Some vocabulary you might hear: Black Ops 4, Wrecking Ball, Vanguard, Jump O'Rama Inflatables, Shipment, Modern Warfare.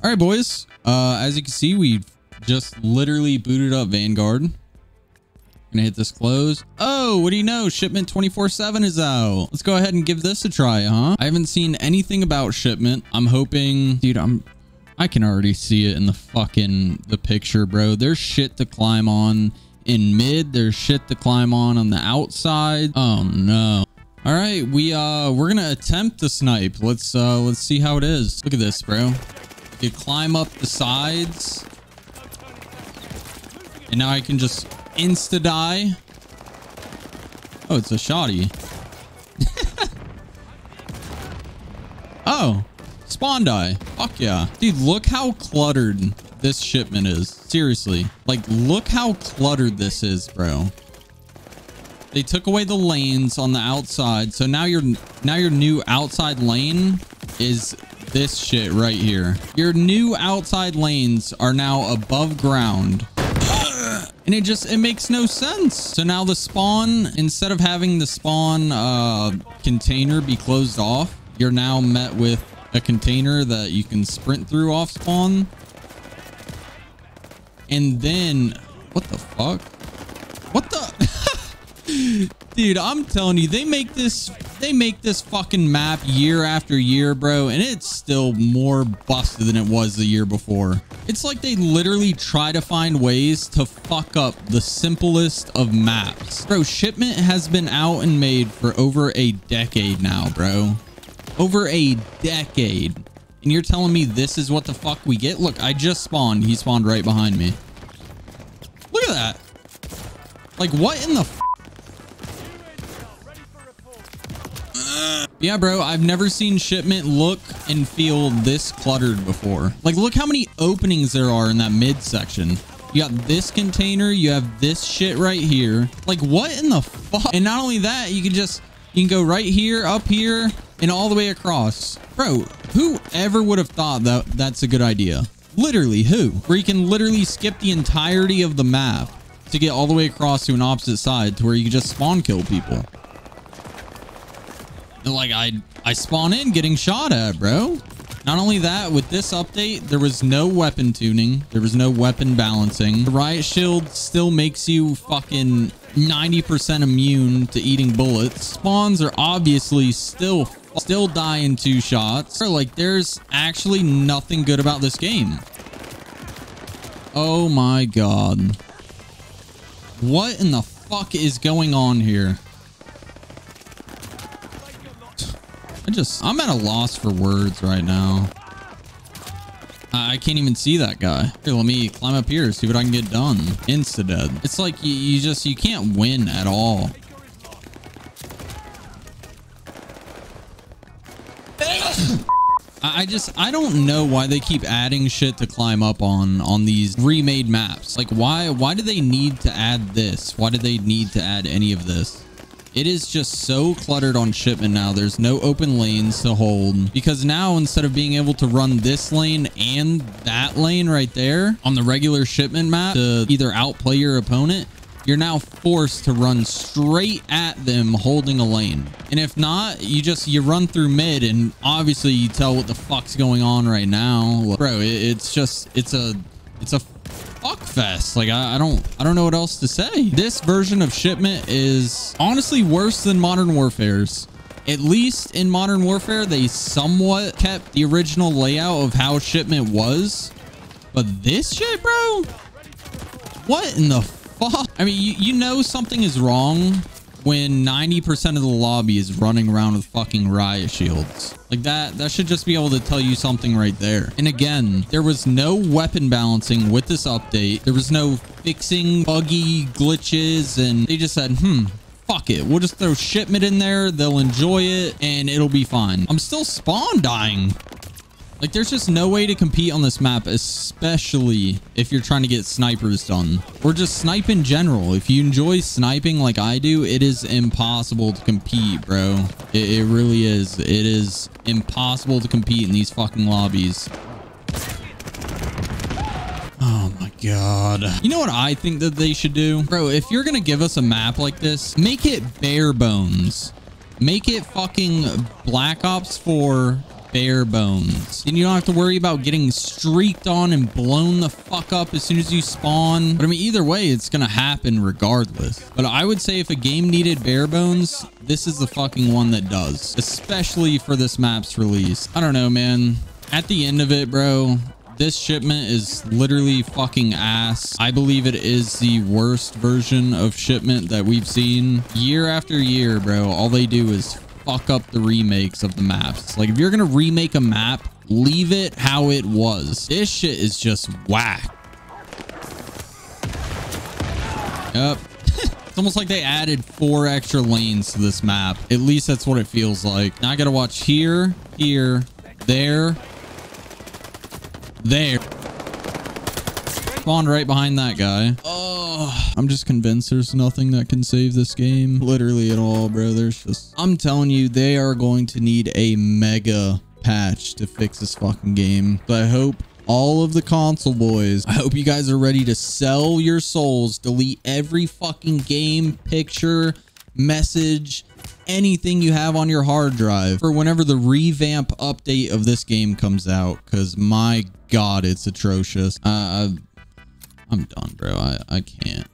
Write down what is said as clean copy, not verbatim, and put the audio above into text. All right, boys. As you can see, we've just literally booted up Vanguard. Gonna hit this close. Oh, what do you know? Shipment 24/7 is out. Let's go ahead and give this a try, huh? I haven't seen anything about Shipment. I'm hoping, dude, I can already see it in the fucking picture, bro. There's shit to climb on in mid. There's shit to climb on the outside. Oh no. All right, we're gonna attempt to snipe. Let's see how it is. Look at this, bro. You climb up the sides, and now I can just insta die. Oh, it's a shoddy. Oh, spawn die. Fuck yeah, dude. Look how cluttered this shipment is. Seriously, like, look how cluttered this is, bro. They took away the lanes on the outside, so now your new outside lane is this shit right here. Your new outside lanes are now above ground. And it makes no sense. So now the spawn, instead of having the spawn container be closed off, you're now met with a container that you can sprint through off spawn. And then, what the fuck? What the? Dude, I'm telling you, they make this fucking map year after year, bro, and it's still more busted than it was the year before. It's like they literally try to find ways to fuck up the simplest of maps. Bro, Shipment has been out and made for over a decade now, bro. Over a decade. And you're telling me this is what the fuck we get? Look, I just spawned. He spawned right behind me. Look at that. Like, what in the fuck? Yeah, bro, I've never seen Shipment look and feel this cluttered before. Like, look how many openings there are in that mid section. You got this container, you have this shit right here. Like, what in the fuck? And not only that, you can go right here, up here, and all the way across. Bro, whoever would have thought that that's a good idea? Literally, who? Where you can literally skip the entirety of the map to get all the way across to an opposite side to where you can just spawn kill people. Like, I spawn in getting shot at, bro. Not only that, with this update, there was no weapon tuning. There was no weapon balancing. The riot shield still makes you fucking 90% immune to eating bullets. Spawns are obviously still die in 2 shots. Bro, like, there's actually nothing good about this game. Oh my God. What in the fuck is going on here? I'm at a loss for words right now. I can't even see that guy. Here, let me climb up here, see what I can get done. Insta dead. It's like you can't win at all. I don't know why they keep adding shit to climb up on these remade maps. Like, why do they need to add this? Why do they need to add any of this? It is just so cluttered on Shipment now. There's no open lanes to hold, because now instead of being able to run this lane and that lane right there on the regular Shipment map to either outplay your opponent, you're now forced to run straight at them holding a lane. And if not, you run through mid, and obviously you tell what the fuck's going on right now. Bro, it's a fuck fest. Like, I don't know what else to say. This version of Shipment is honestly worse than Modern Warfare's. At least in Modern Warfare, they somewhat kept the original layout of how Shipment was, but this shit, bro, what in the fuck? I mean, you know something is wrong when 90% of the lobby is running around with fucking riot shields. Like, that should just be able to tell you something right there. And again, there was no weapon balancing with this update. There was no fixing buggy glitches, and they just said, fuck it, we'll just throw Shipment in there, they'll enjoy it, and it'll be fine. I'm still spawn dying. Like, there's just no way to compete on this map, especially if you're trying to get snipers done, or just snipe in general. If you enjoy sniping like I do, it is impossible to compete, bro. It really is. It is impossible to compete in these fucking lobbies. Oh my God. You know what I think that they should do? Bro, if you're gonna give us a map like this, make it bare bones. Make it fucking Black Ops 4 bare bones. And you don't have to worry about getting streaked on and blown the fuck up as soon as you spawn. But I mean, either way, it's gonna happen regardless. But I would say if a game needed bare bones, this is the fucking one that does, especially for this map's release. I don't know, man. At the end of it, bro, this Shipment is literally fucking ass. I believe it is the worst version of Shipment that we've seen. Year after year, bro, all they do is fuck up the remakes of the maps. Like, if you're gonna remake a map, leave it how it was. This shit is just whack. Yep. It's almost like they added 4 extra lanes to this map. At least that's what it feels like. Now I gotta watch here, here, there, there. Spawned right behind that guy. Oh, I'm just convinced there's nothing that can save this game literally at all, bro. There's just, I'm telling you, they are going to need a mega patch to fix this fucking game. But I hope all of the console boys, I hope you guys are ready to sell your souls, delete every fucking game, picture, message, anything you have on your hard drive for whenever the revamp update of this game comes out, because my god, it's atrocious. I'm done, bro. I can't.